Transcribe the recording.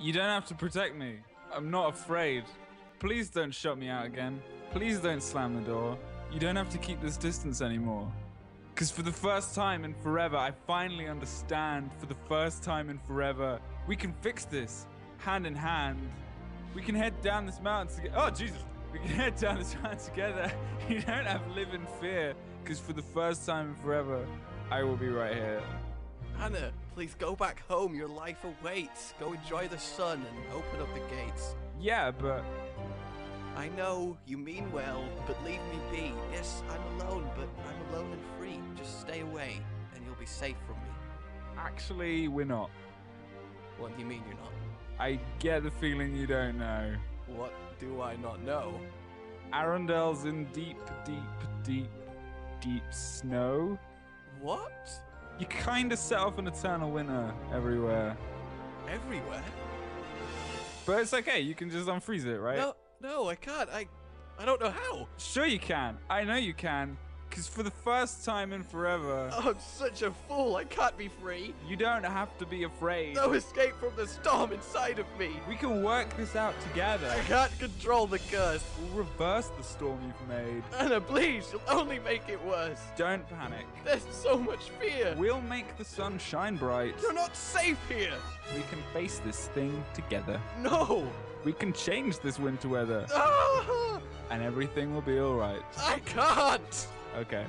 You don't have to protect me. I'm not afraid. Please don't shut me out again. Please don't slam the door. You don't have to keep this distance anymore. Because for the first time in forever, I finally understand, for the first time in forever, we can fix this, hand in hand. We can head down this mountain together. Oh, Jesus. We can head down this mountain together. You don't have to live in fear, because for the first time in forever, I will be right here. Hannah, please go back home. Your life awaits. Go enjoy the sun and open up the gates. Yeah, but... I know, you mean well, but leave me be. Yes, I'm alone, but I'm alone and free. Just stay away, and you'll be safe from me. Actually, we're not. What do you mean you're not? I get the feeling you don't know. What do I not know? Arendelle's in deep, deep, deep, deep snow. What? You kind of set off an eternal winter everywhere. Everywhere? But it's okay, you can just unfreeze it, right? No, I can't. I don't know how. Sure you can. I know you can. Because for the first time in forever... Oh, I'm such a fool. I can't be free. You don't have to be afraid. No escape from the storm inside of me. We can work this out together. I can't control the curse. We'll reverse the storm you've made. Anna, please. You'll only make it worse. Don't panic. There's so much fear. We'll make the sun shine bright. You're not safe here. We can face this thing together. No. We can change this winter weather. And everything will be all right. I can't. Okay.